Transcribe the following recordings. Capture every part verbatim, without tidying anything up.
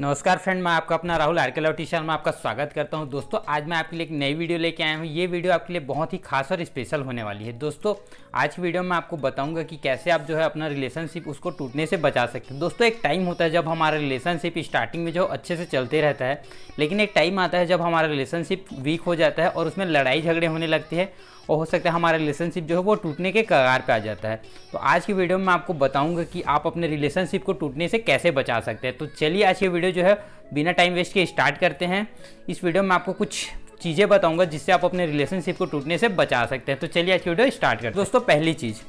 नमस्कार फ्रेंड, मैं आपका अपना राहुल आरकेल ट्यूशन में आपका स्वागत करता हूं। दोस्तों, आज मैं आपके लिए एक नई वीडियो लेके आया हूं। ये वीडियो आपके लिए बहुत ही खास और स्पेशल होने वाली है। दोस्तों, आज की वीडियो में आपको बताऊंगा कि कैसे आप जो है अपना रिलेशनशिप उसको टूटने से बचा सकते हैं। दोस्तों, एक टाइम होता है जब हमारा रिलेशनशिप स्टार्टिंग में जो अच्छे से चलते रहता है, लेकिन एक टाइम आता है जब हमारा रिलेशनशिप वीक हो जाता है और उसमें लड़ाई झगड़े होने लगती है और हो सकता है हमारा रिलेशनशिप जो है वो टूटने के कगार पे आ जाता है। तो आज की वीडियो में मैं आपको बताऊंगा कि आप अपने रिलेशनशिप को टूटने से कैसे बचा सकते हैं। तो चलिए आज की वीडियो जो है बिना टाइम वेस्ट के स्टार्ट करते हैं। इस वीडियो में आपको कुछ चीज़ें बताऊंगा जिससे आप अपने रिलेशनशिप को टूटने से बचा सकते हैं। तो चलिए आज की वीडियो स्टार्ट करते हैं। दोस्तों, पहली चीज़,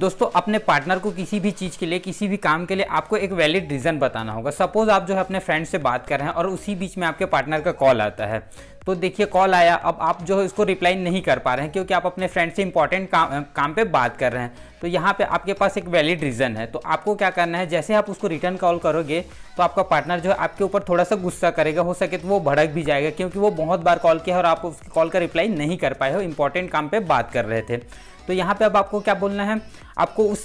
दोस्तों अपने पार्टनर को किसी भी चीज़ के लिए, किसी भी काम के लिए आपको एक वैलिड रीज़न बताना होगा। सपोज़ आप जो है अपने फ्रेंड से बात कर रहे हैं और उसी बीच में आपके पार्टनर का कॉल आता है। तो देखिए, कॉल आया, अब आप जो है इसको रिप्लाई नहीं कर पा रहे हैं क्योंकि आप अपने फ्रेंड से इंपॉर्टेंट काम काम पे बात कर रहे हैं। तो यहाँ पे आपके पास एक वैलिड रीज़न है। तो आपको क्या करना है, जैसे आप उसको रिटर्न कॉल करोगे तो आपका पार्टनर जो है आपके ऊपर थोड़ा सा गुस्सा करेगा, हो सके तो वो भड़क भी जाएगा क्योंकि वो बहुत बार कॉल किया और आप उसके कॉल का रिप्लाई नहीं कर पाए हो, इंपॉर्टेंट काम पर बात कर रहे थे। तो यहाँ पे अब आपको क्या बोलना है, आपको उस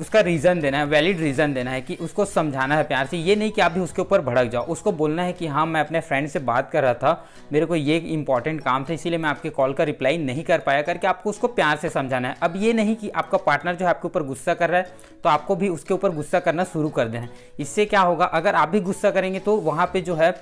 उसका रीज़न देना है, वैलिड रीज़न देना है, कि उसको समझाना है प्यार से। ये नहीं कि आप भी उसके ऊपर भड़क जाओ। उसको बोलना है कि हाँ, मैं अपने फ्रेंड से बात कर रहा था, मेरे को ये इंपॉर्टेंट काम था, इसीलिए मैं आपके कॉल का रिप्लाई नहीं कर पाया, करके आपको उसको प्यार से समझाना है। अब ये नहीं कि आपका पार्टनर जो है आपके ऊपर गुस्सा कर रहा है तो आपको भी उसके ऊपर गुस्सा करना शुरू कर देना है। इससे क्या होगा, अगर आप भी गुस्सा करेंगे तो वहाँ पर जो है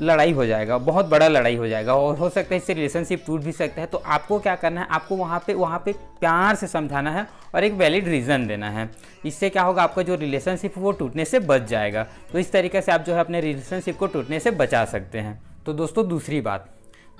लड़ाई हो जाएगा, बहुत बड़ा लड़ाई हो जाएगा और हो सकता है इससे रिलेशनशिप टूट भी सकता है। तो आपको क्या करना है, आपको वहाँ पे वहाँ पे प्यार से समझाना है और एक वैलिड रीज़न देना है। इससे क्या होगा, आपका जो रिलेशनशिप वो टूटने से बच जाएगा। तो इस तरीके से आप जो है अपने रिलेशनशिप को टूटने से बचा सकते हैं। तो दोस्तों, दूसरी बात,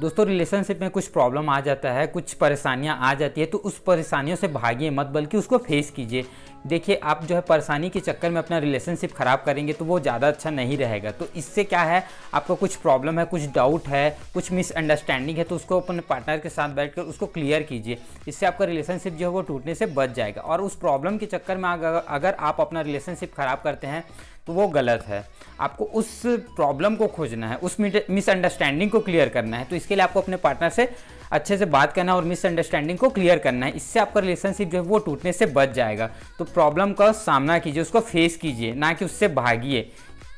दोस्तों रिलेशनशिप में कुछ प्रॉब्लम आ जाता है, कुछ परेशानियां आ जाती है, तो उस परेशानियों से भागिए मत, बल्कि उसको फेस कीजिए। देखिए, आप जो है परेशानी के चक्कर में अपना रिलेशनशिप ख़राब करेंगे तो वो ज़्यादा अच्छा नहीं रहेगा। तो इससे क्या है, आपका कुछ प्रॉब्लम है, कुछ डाउट है, कुछ मिसअंडरस्टैंडिंग है, तो उसको अपने पार्टनर के साथ बैठकर उसको क्लियर कीजिए। इससे आपका रिलेशनशिप जो है वो टूटने से बच जाएगा। और उस प्रॉब्लम के चक्कर में अगर आप अपना रिलेशनशिप ख़राब करते हैं तो वो गलत है। आपको उस प्रॉब्लम को खोजना है, उस मिसअंडरस्टैंडिंग को क्लियर करना है। तो इसके लिए आपको अपने पार्टनर से अच्छे से बात करना है और मिसअंडरस्टैंडिंग को क्लियर करना है। इससे आपका रिलेशनशिप जो है वो टूटने से बच जाएगा। तो प्रॉब्लम का सामना कीजिए, उसको फेस कीजिए, ना कि उससे भागिए।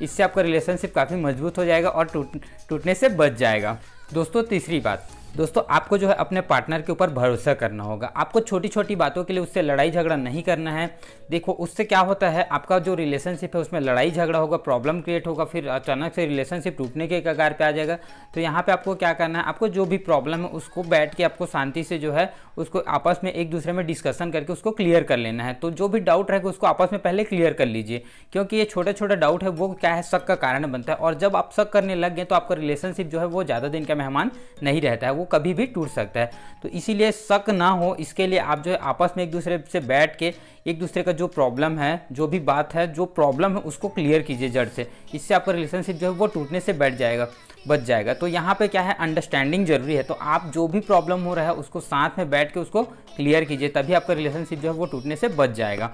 इससे आपका रिलेशनशिप काफ़ी मजबूत हो जाएगा और टूट टूटने से बच जाएगा। दोस्तों, तीसरी बात, दोस्तों आपको जो है अपने पार्टनर के ऊपर भरोसा करना होगा। आपको छोटी छोटी बातों के लिए उससे लड़ाई झगड़ा नहीं करना है। देखो, उससे क्या होता है, आपका जो रिलेशनशिप है उसमें लड़ाई झगड़ा होगा, प्रॉब्लम क्रिएट होगा, फिर अचानक से रिलेशनशिप टूटने के कगार पे आ जाएगा। तो यहाँ पे आपको क्या करना है, आपको जो भी प्रॉब्लम है उसको बैठ के आपको शांति से जो है उसको आपस में एक दूसरे में डिस्कशन करके उसको क्लियर कर लेना है। तो जो भी डाउट रहेगा उसको आपस में पहले क्लियर कर लीजिए, क्योंकि ये छोटा छोटा डाउट है वो क्या है, शक का कारण बनता है। और जब आप शक करने लग गए तो आपका रिलेशनशिप जो है वो ज़्यादा दिन का मेहमान नहीं रहता है, कभी भी टूट सकता है। तो इसीलिए शक ना हो, इसके लिए आप जो है आपस में एक दूसरे से बैठ के एक दूसरे का जो प्रॉब्लम है, जो भी बात है, जो प्रॉब्लम है उसको क्लियर कीजिए जड़ से। इससे आपका रिलेशनशिप जो है वो टूटने से बैठ जाएगा बच जाएगा। तो यहाँ पे क्या है, अंडरस्टैंडिंग जरूरी है। तो आप जो भी प्रॉब्लम हो रहा है उसको साथ में बैठ के उसको क्लियर कीजिए, तभी आपका रिलेशनशिप जो है वो टूटने से बच जाएगा।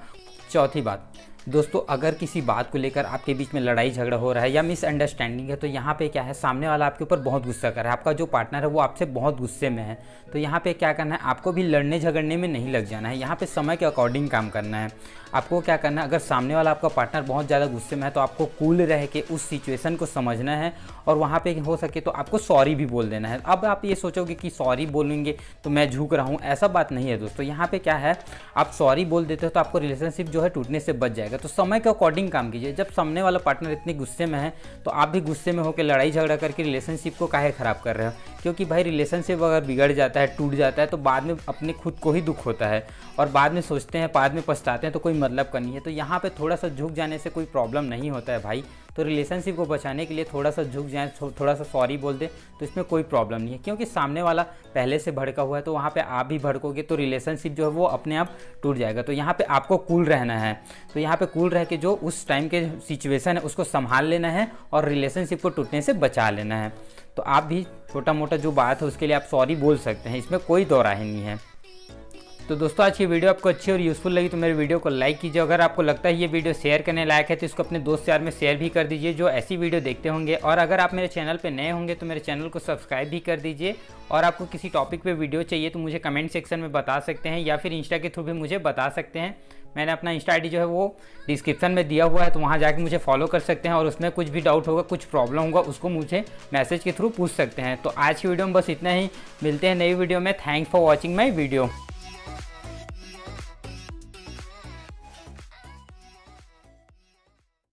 चौथी बात, दोस्तों अगर किसी बात को लेकर आपके बीच में लड़ाई झगड़ा हो रहा है या मिसअंडरस्टैंडिंग है, तो यहाँ पे क्या है, सामने वाला आपके ऊपर बहुत गुस्सा कर रहा है, आपका जो पार्टनर है वो आपसे बहुत गुस्से में है। तो यहाँ पे क्या करना है, आपको भी लड़ने झगड़ने में नहीं लग जाना है। यहाँ पे समय के अकॉर्डिंग काम करना है। आपको क्या करना है, अगर सामने वाला आपका पार्टनर बहुत ज़्यादा गुस्से में है तो आपको कूल रह के उस सिचुएशन को समझना है और वहाँ पर हो सके तो आपको सॉरी भी बोल देना है। अब आप ये सोचोगे कि सॉरी बोलेंगे तो मैं झुक रहा हूँ, ऐसा बात नहीं है दोस्तों। यहाँ पर क्या है, आप सॉरी बोल देते हो तो आपको रिलेशनशिप जो है टूटने से बच जाएगा। तो समय के अकॉर्डिंग काम कीजिए। जब सामने वाला पार्टनर इतने गुस्से में है तो आप भी गुस्से में होकर लड़ाई झगड़ा करके रिलेशनशिप को काहे ख़राब कर रहे हो, क्योंकि भाई रिलेशनशिप अगर बिगड़ जाता है, टूट जाता है, तो बाद में अपने खुद को ही दुख होता है और बाद में सोचते हैं, बाद में पछताते हैं, तो कोई मतलब का नहीं है। तो यहाँ पे थोड़ा सा झुक जाने से कोई प्रॉब्लम नहीं होता है भाई। तो रिलेशनशिप को बचाने के लिए थोड़ा सा झुक जाए, थोड़ा सा सॉरी बोल दे, तो इसमें कोई प्रॉब्लम नहीं है, क्योंकि सामने वाला पहले से भड़का हुआ है तो वहाँ पे आप भी भड़कोगे तो रिलेशनशिप जो है वो अपने आप टूट जाएगा। तो यहाँ पे आपको कूल रहना है। तो यहाँ पे कूल रह के जो उस टाइम के सिचुएशन है उसको संभाल लेना है और रिलेशनशिप को टूटने से बचा लेना है। तो आप भी छोटा मोटा जो बात है उसके लिए आप सॉरी बोल सकते हैं, इसमें कोई दो राय नहीं है। तो दोस्तों आज की वीडियो आपको अच्छी और यूज़फुल लगी तो मेरे वीडियो को लाइक कीजिए। अगर आपको लगता है ये वीडियो शेयर करने लायक है तो इसको अपने दोस्त यार में शेयर भी कर दीजिए जो ऐसी वीडियो देखते होंगे। और अगर आप मेरे चैनल पर नए होंगे तो मेरे चैनल को सब्सक्राइब भी कर दीजिए। और आपको किसी टॉपिक पर वीडियो चाहिए तो मुझे कमेंट सेक्शन में बता सकते हैं या फिर इंस्टा के थ्रू भी मुझे बता सकते हैं। मैंने अपना इंस्टा आई डी जो है वो डिस्क्रिप्शन में दिया हुआ है तो वहाँ जाके मुझे फॉलो कर सकते हैं और उसमें कुछ भी डाउट होगा, कुछ प्रॉब्लम होगा उसको मुझे मैसेज के थ्रू पूछ सकते हैं। तो आज की वीडियो में बस इतना ही, मिलते हैं नई वीडियो में। Thanks for watching my video.